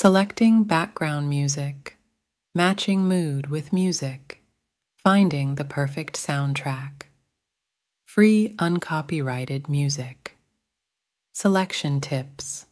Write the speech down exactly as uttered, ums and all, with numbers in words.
Selecting background music, matching mood with music, finding the perfect soundtrack. Free uncopyrighted music. Selection tips.